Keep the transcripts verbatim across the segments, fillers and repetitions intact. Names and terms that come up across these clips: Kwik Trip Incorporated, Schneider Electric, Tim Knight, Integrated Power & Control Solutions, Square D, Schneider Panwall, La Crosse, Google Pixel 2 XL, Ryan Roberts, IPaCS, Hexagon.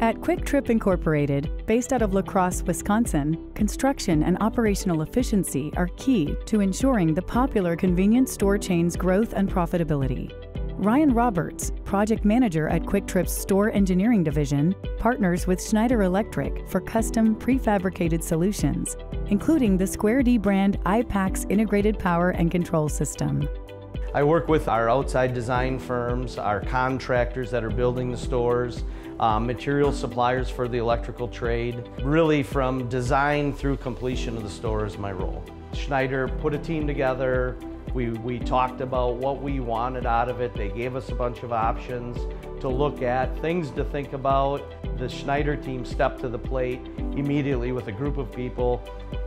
At Kwik Trip Incorporated, based out of La Crosse, Wisconsin, construction and operational efficiency are key to ensuring the popular convenience store chain's growth and profitability. Ryan Roberts, project manager at Kwik Trip's Store Engineering Division, partners with Schneider Electric for custom prefabricated solutions, including the Square D brand I PaCS Integrated Power and Control System. I work with our outside design firms, our contractors that are building the stores, um, material suppliers for the electrical trade. Really, from design through completion of the store is my role. Schneider put a team together. We, we talked about what we wanted out of it. They gave us a bunch of options to look at, things to think about. The Schneider team stepped to the plate immediately with a group of people,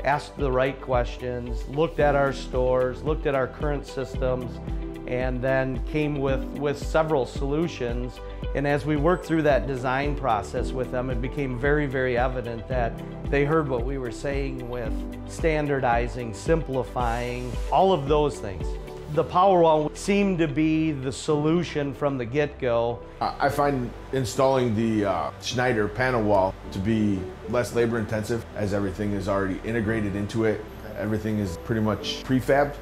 asked the right questions, looked at our stores, looked at our current systems, and then came with, with several solutions. And as we worked through that design process with them, it became very, very evident that they heard what we were saying with standardizing, simplifying, all of those things. The Panwall seemed to be the solution from the get-go. I find installing the uh, Schneider Panwall to be less labor-intensive, as everything is already integrated into it. Everything is pretty much prefabbed.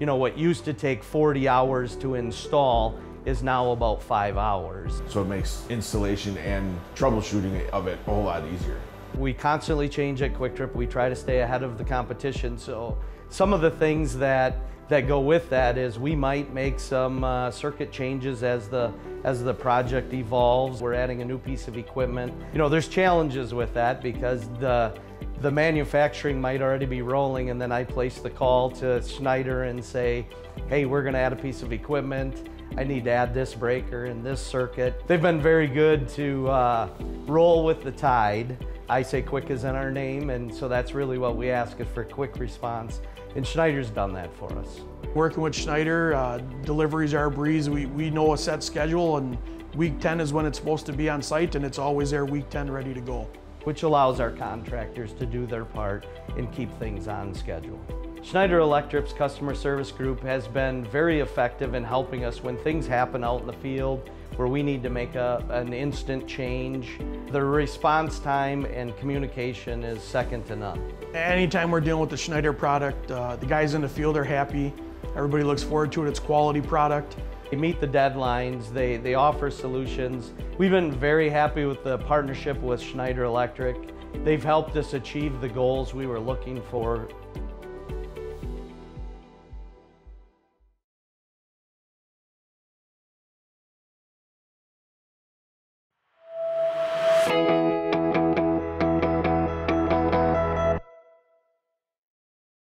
You know, what used to take forty hours to install is now about five hours. So it makes installation and troubleshooting of it a whole lot easier. We constantly change at Kwik Trip. We try to stay ahead of the competition. So some of the things that that go with that is we might make some uh, circuit changes as the as the project evolves. We're adding a new piece of equipment. You know, there's challenges with that because the the manufacturing might already be rolling, and then I place the call to Schneider and say, hey, we're gonna add a piece of equipment. I need to add this breaker and this circuit. They've been very good to uh, roll with the tide. I say Kwik is in our name, and so that's really what we ask, is for quick response. And Schneider's done that for us. Working with Schneider, uh, deliveries are a breeze. We, we know a set schedule, and week ten is when it's supposed to be on site, and it's always there week ten ready to go. Which allows our contractors to do their part and keep things on schedule. Schneider Electric's customer service group has been very effective in helping us when things happen out in the field where we need to make a, an instant change. The response time and communication is second to none. Anytime we're dealing with the Schneider product, uh, the guys in the field are happy. Everybody looks forward to it. It's quality product. They meet the deadlines, they, they offer solutions. We've been very happy with the partnership with Schneider Electric. They've helped us achieve the goals we were looking for.